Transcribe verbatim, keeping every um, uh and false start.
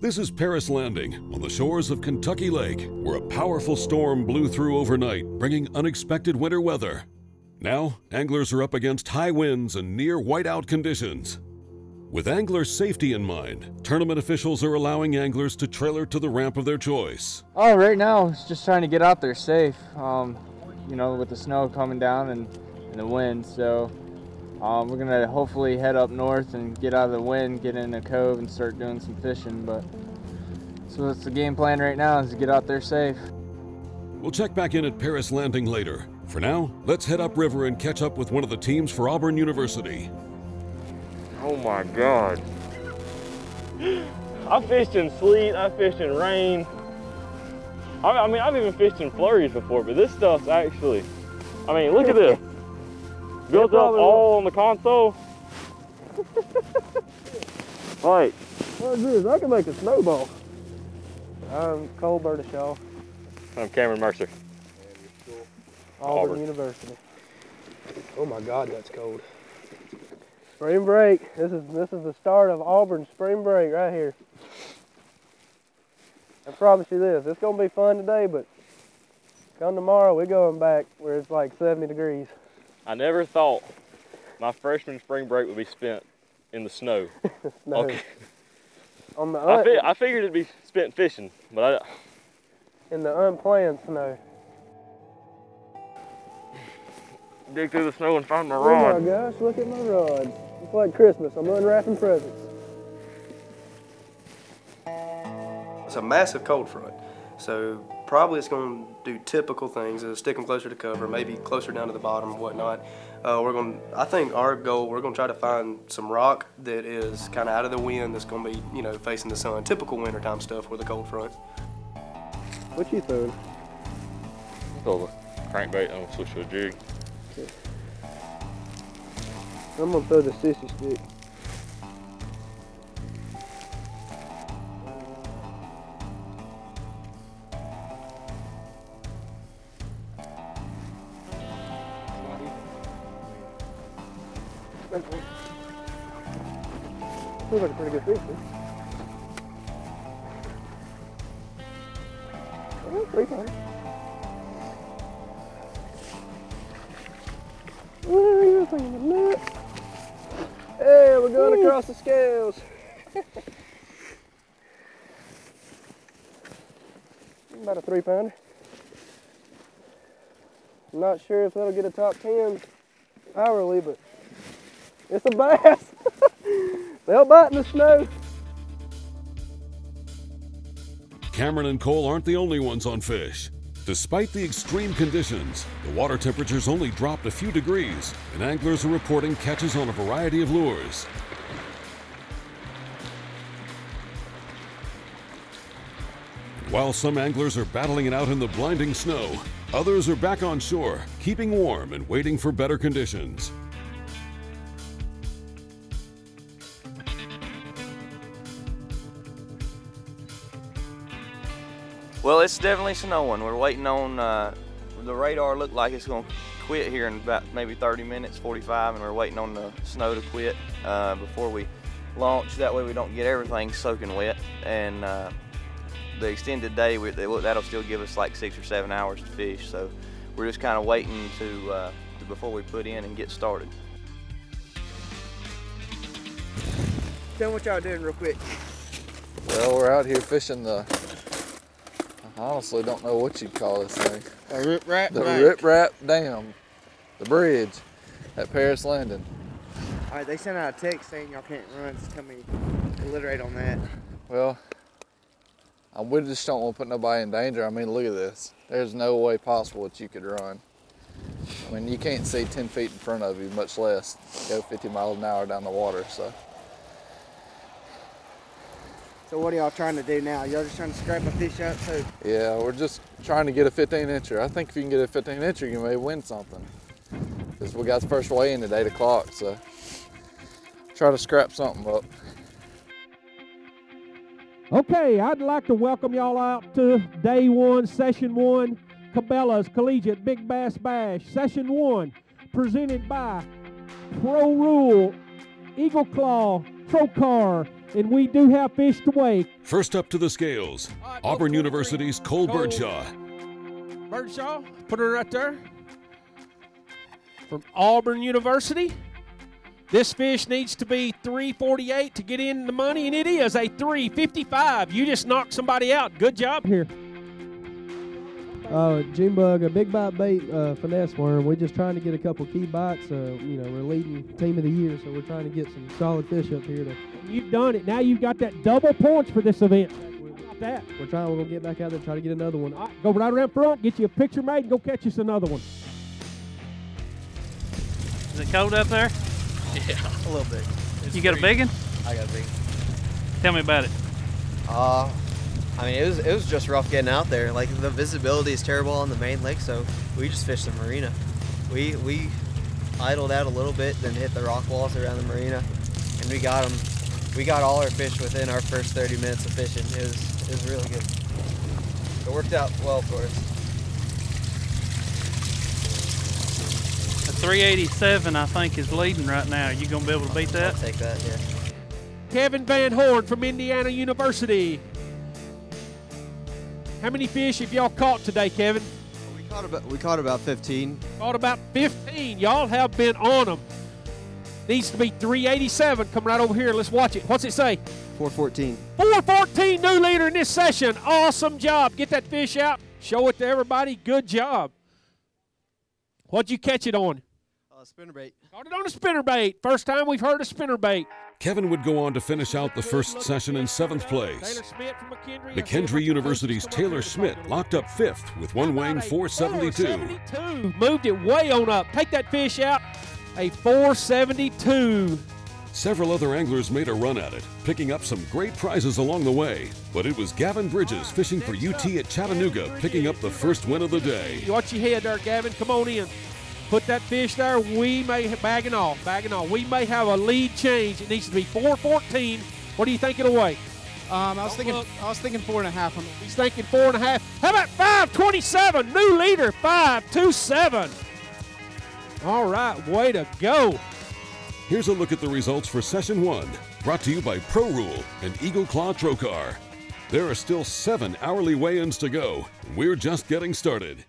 This is Paris Landing, on the shores of Kentucky Lake, where a powerful storm blew through overnight, bringing unexpected winter weather. Now, anglers are up against high winds and near whiteout conditions. With angler safety in mind, tournament officials are allowing anglers to trailer to the ramp of their choice. Oh, right now, it's just trying to get out there safe, um, you know, with the snow coming down and, and the wind, so... Um, we're gonna hopefully head up north and get out of the wind, get in a cove and start doing some fishing, but so that's the game plan right now, is to get out there safe. We'll check back in at Paris Landing later. For now, let's head upriver and catch up with one of the teams for Auburn University. Oh my God. I fished in sleet, I fished in rain. I, I mean, I've even fished in flurries before, but this stuff's actually, I mean, look at this. Built up all on the console. Like, well, geez, I can make a snowball. I'm Cole Burdeshaw. I'm Cameron Mercer. Yeah, Auburn, Auburn University. Oh my God, that's cold. Spring break. This is this is the start of Auburn spring break right here. I promise you this, it's gonna be fun today, but come tomorrow we're going back where it's like seventy degrees. I never thought my freshman spring break would be spent in the snow. No. Okay. On the I, fi I figured it'd be spent fishing, but I... In the unplanned snow. Dig through the snow and find my oh rod. Oh my gosh, look at my rod. It's like Christmas, I'm unwrapping presents. It's a massive cold front, so probably it's going to do typical things, is stick them closer to cover, maybe closer down to the bottom and whatnot. Uh, we're going to, I think our goal, we're going to try to find some rock that is kind of out of the wind, that's going to be, you know, facing the sun. Typical wintertime stuff with a cold front. What you throwing? I throw a crankbait, I'm going to switch to a jig. Okay. I'm going to throw the sissy stick. Feels like a pretty good fish, dude. Three pounder. Hey, we're going Ooh. across the scales. About a three pounder. I'm not sure if that'll get a top ten hourly, but it's a bass. They'll bite in the snow. Cameron and Cole aren't the only ones on fish. Despite the extreme conditions, the water temperatures only dropped a few degrees, and anglers are reporting catches on a variety of lures. And while some anglers are battling it out in the blinding snow, others are back on shore, keeping warm and waiting for better conditions. Well, it's definitely snowing. We're waiting on, uh, the radar looked like it's gonna quit here in about maybe thirty minutes, forty-five, and we're waiting on the snow to quit uh, before we launch. That way we don't get everything soaking wet. And uh, the extended day, we, that'll still give us like six or seven hours to fish. So we're just kind of waiting to, uh, to before we put in and get started. Tell me what y'all doing real quick. Well, we're out here fishing the I honestly don't know what you'd call this thing. A rip-rap The rip-rap dam. The bridge at Paris Landing. All right, they sent out a text saying y'all can't run, so tell me, alliterate on that. Well, I, we just don't want to put nobody in danger. I mean, look at this. There's no way possible that you could run. I mean, you can't see ten feet in front of you, much less go fifty miles an hour down the water, so. So what are y'all trying to do now? Y'all just trying to scrape a fish out too? Yeah, we're just trying to get a fifteen incher. I think if you can get a fifteen incher, you may win something. Because we got the first weigh in at eight o'clock, so try to scrap something up. Okay, I'd like to welcome y'all out to day one, session one, Cabela's Collegiate Big Bass Bash. Session one, presented by Pro Rule, Eagle Claw, TroCar, and we do have fish to weigh. First up to the scales, right, Auburn University's Cole, Cole Burdeshaw. Burdeshaw, put her right there. From Auburn University. This fish needs to be three forty-eight to get in the money, and it is a three fifty-five. You just knocked somebody out. Good job here. Uh, Junebug, a big bite bait uh, finesse worm. We're just trying to get a couple key bites. Uh, you know, we're leading team of the year, so we're trying to get some solid fish up here. To You've done it. Now you've got that double points for this event. That. We're trying. We're gonna get back out there and try to get another one. All right, go right around front, get you a picture made, and go catch us another one. Is it cold up there? Yeah, a little bit. It's you got a big one? I got a big one. Tell me about it. Uh, I mean, it was it was just rough getting out there. Like, the visibility is terrible on the main lake, so we just fished the marina. We we idled out a little bit, then hit the rock walls around the marina, and we got them. We got all our fish within our first thirty minutes of fishing. It was it was really good. It worked out well for us. three eighty-seven, I think, is leading right now. Are you going to be able to beat that? I'll take that, yeah. Kevin Van Horn from Indiana University. How many fish have y'all caught today, Kevin? We caught about, we caught about fifteen. Caught about fifteen. Y'all have been on them. Needs to be three eighty-seven. Come right over here. Let's watch it. What's it say? four fourteen. four fourteen, new leader in this session. Awesome job. Get that fish out. Show it to everybody. Good job. What'd you catch it on? Uh, spinnerbait. Caught it on a spinnerbait. First time we've heard of spinnerbait. Kevin would go on to finish out the first session in seventh place. McKendree University's Taylor Schmidt locked up fifth with one weighing four seventy-two. Moved it way on up. Take that fish out. A four seventy-two. Several other anglers made a run at it, picking up some great prizes along the way. But it was Gavin Bridges fishing for U T at Chattanooga, picking up the first win of the day. Watch your head there, Gavin. Come on in. Put that fish there. We may, bagging off, bagging off. We may have a lead change. It needs to be four fourteen. What do you think it'll weigh? Um, I was Don't thinking, look. I was thinking four and a half. He's thinking four and a half. How about five twenty-seven? New leader, five twenty-seven. All right, way to go. Here's a look at the results for Session one, brought to you by Pro Rule and Eagle Claw TroCar. There are still seven hourly weigh-ins to go. We're just getting started.